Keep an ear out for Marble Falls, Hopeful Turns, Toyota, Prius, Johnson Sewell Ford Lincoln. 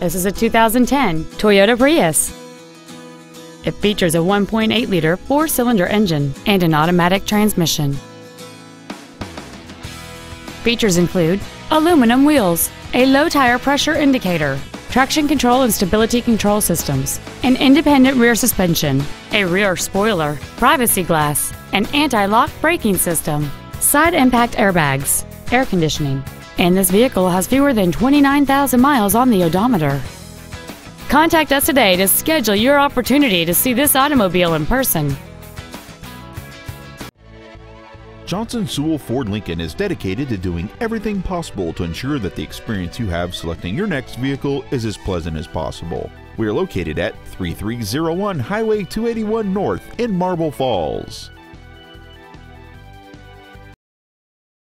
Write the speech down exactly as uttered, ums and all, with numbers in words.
This is a two thousand ten Toyota Prius. It features a one point eight liter four-cylinder engine and an automatic transmission. Features include aluminum wheels, a low tire pressure indicator, traction control and stability control systems, an independent rear suspension, a rear spoiler, privacy glass, an anti-lock braking system, side impact airbags, air conditioning, and this vehicle has fewer than twenty-nine thousand miles on the odometer. Contact us today to schedule your opportunity to see this automobile in person. Johnson Sewell Ford Lincoln is dedicated to doing everything possible to ensure that the experience you have selecting your next vehicle is as pleasant as possible. We are located at thirty-three oh one Highway two eighty-one North in Marble Falls.